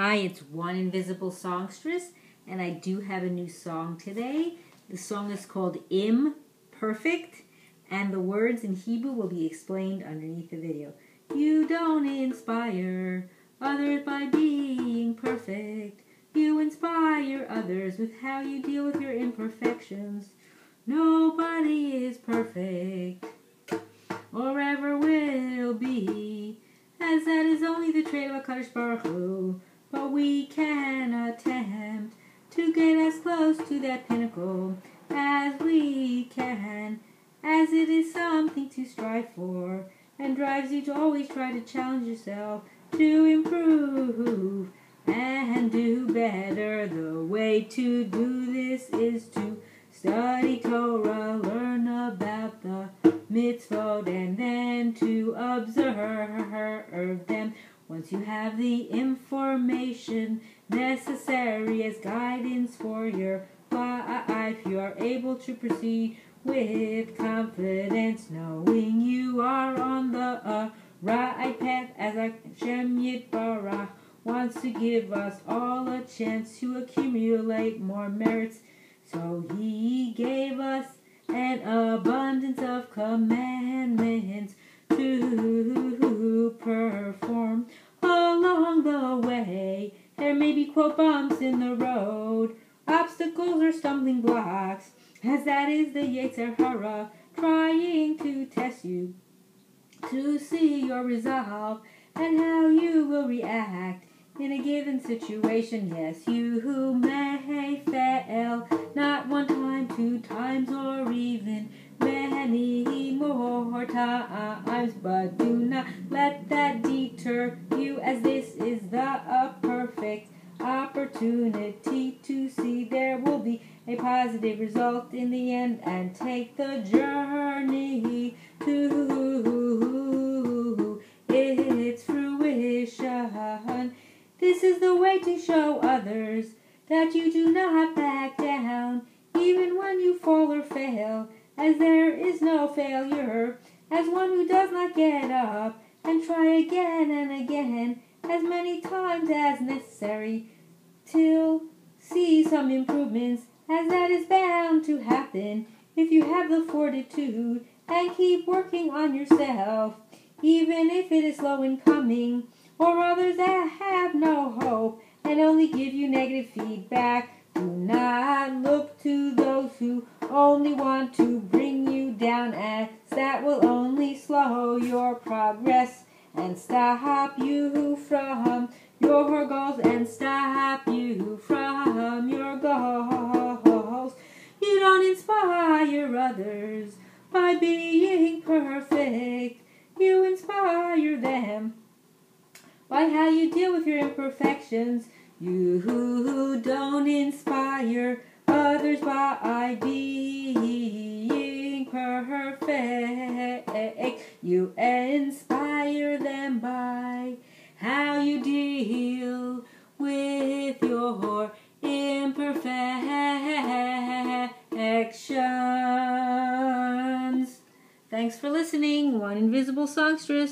Hi, it's One Invisible Songstress, and I do have a new song today. The song is called IMperfect, and the words in Hebrew will be explained underneath the video. You don't inspire others by being perfect. You inspire others with how you deal with your imperfections. Nobody is perfect, or ever will be, as that is only the trait of HaKadosh Baruch Hu. But we can attempt to get as close to that pinnacle as we can, as it is something to strive for and drives you to always try to challenge yourself to improve and do better. The way to do this is to study Torah, learn about the mitzvot, and then to observe them. Once you have the information necessary as guidance for your life, you are able to proceed with confidence, knowing you are on the right path, as Hashem Yitbarach wants to give us all a chance to accumulate more merits. So He gave us an abundance of commandments to perform along the way. There may be, quote, bumps in the road, obstacles or stumbling blocks, as that is the Yetzer Hara trying to test you, to see your resolve and how you will react in a given situation. Yes, you may fail, not one time, two times, or even many more times, but do not let that deter you, as this is the perfect opportunity to see there will be a positive result in the end, and take the journey to its fruition. This is the way to show others that you do not back down, even when you fall or fail, as there is no failure, as one who does not get up and try again and again, as many times as necessary, till see some improvements, as that is bound to happen if you have the fortitude and keep working on yourself, even if it is slow in coming, or others that have no hope and only give you negative feedback. Do not look to those who only want to bring you down, as that will only slow your progress and stop you from your goals, and stop you from your goals. You don't inspire others by being perfect. You inspire them by how you deal with your imperfections. You don't inspire others by being perfect. You inspire them by how you deal with your imperfections. Thanks for listening, One Invisible Songstress.